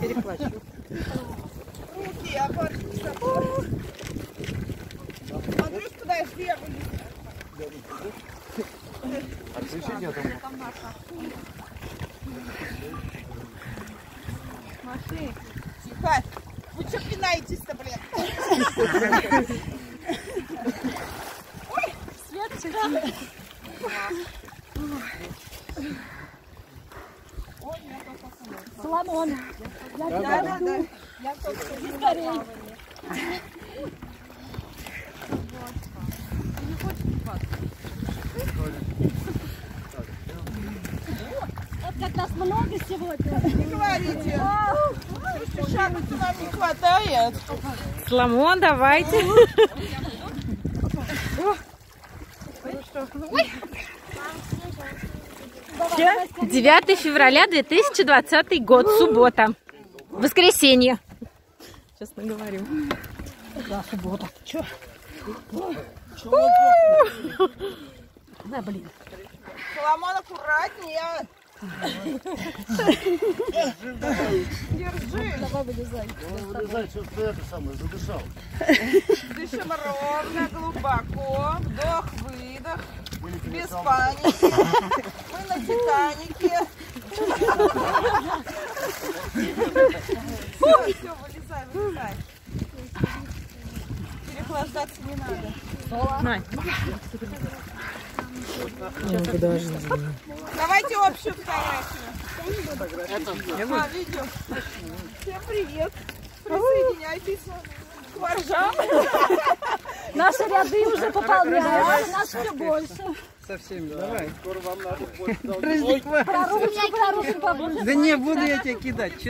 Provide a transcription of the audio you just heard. перехвачу. Руки, а парни с собой. Андрюш, подожди, я буду. Отключить я там. Маши. Тихо. Вы что пинаетесь-то, блин? Ой, свет сюда. Соломон, я только не старею. Ты не хочешь пас? Вот как нас много сегодня. Не говорите. Слушайте, шагу-то нам не хватает. Соломон, давайте. Ой. 9 февраля 2020 год, суббота, воскресенье. Сейчас наговорю. Да, суббота. Чё? Да, блин. Соломон, аккуратнее. Держи. Давай вылезай. Вылезай, что ты это самое задышал. Дышим ровно, глубоко. Вдох, выдох. Без паники. Мы на Титанике. Все, все, вылезай, вылезай. Переохлаждаться не надо. Давайте общую фотографию. А, видео. Всем привет. Присоединяйтесь к воржам. Наши ряды уже пополняются, нас все больше. Совсем, да. Давай. Скоро вам надо больше. Прорубимся, побольше. Да не буду я тебя кидать.